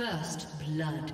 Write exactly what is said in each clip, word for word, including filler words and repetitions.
First blood.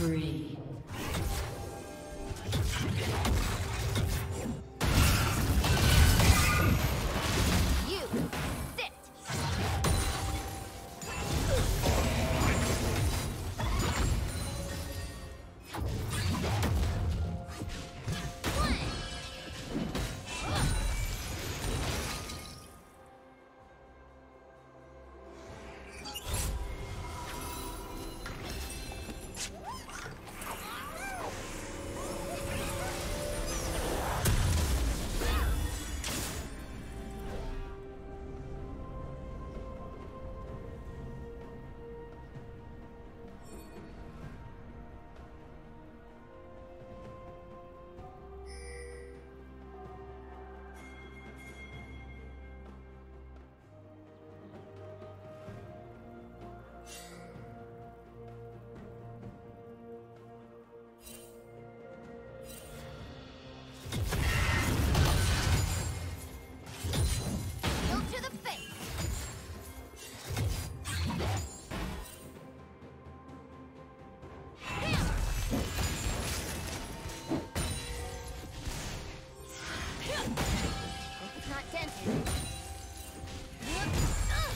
spree.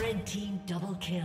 Red team double kill.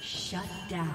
Shut down. Shut down.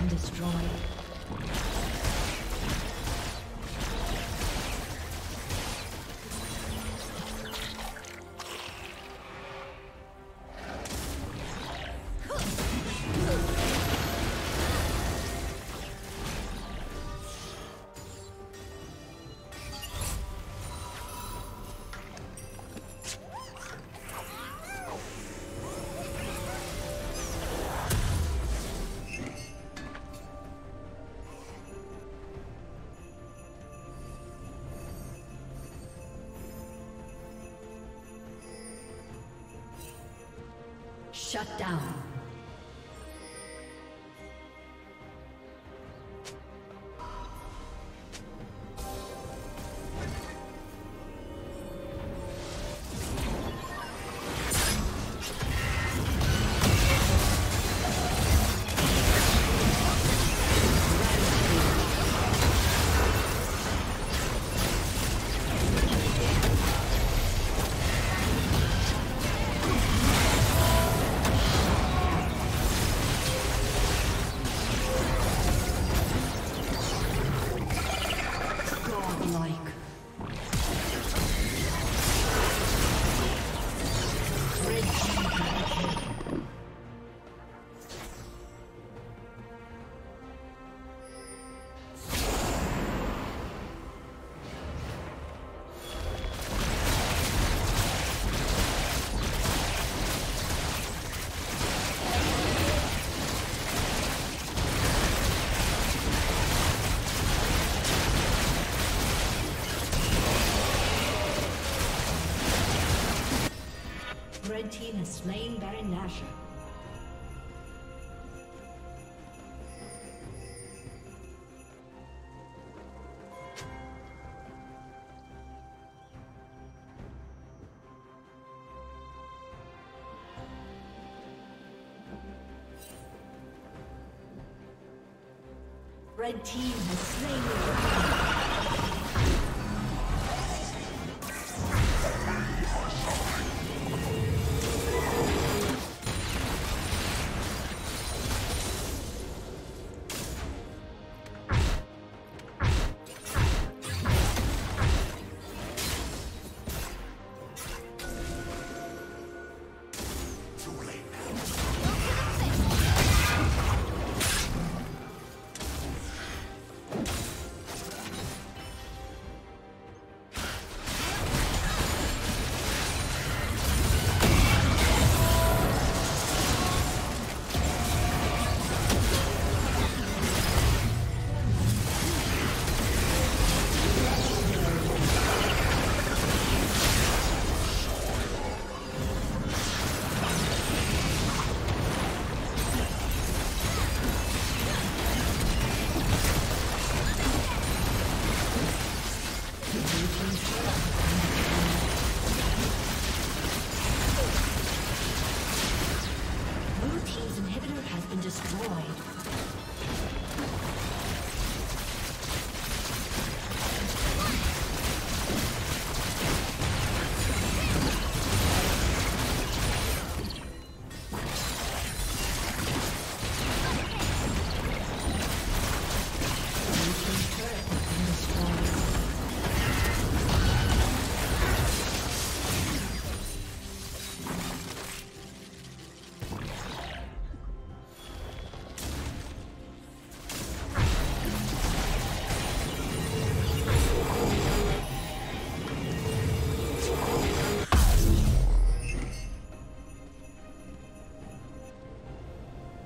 been destroyed. Shut down. The red team has slain Baron Nashor. Red team has slain Baron Nashor.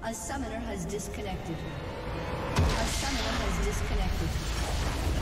A summoner has disconnected. A summoner has disconnected.